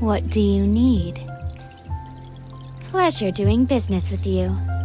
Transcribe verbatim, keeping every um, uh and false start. What do you need? Pleasure doing business with you.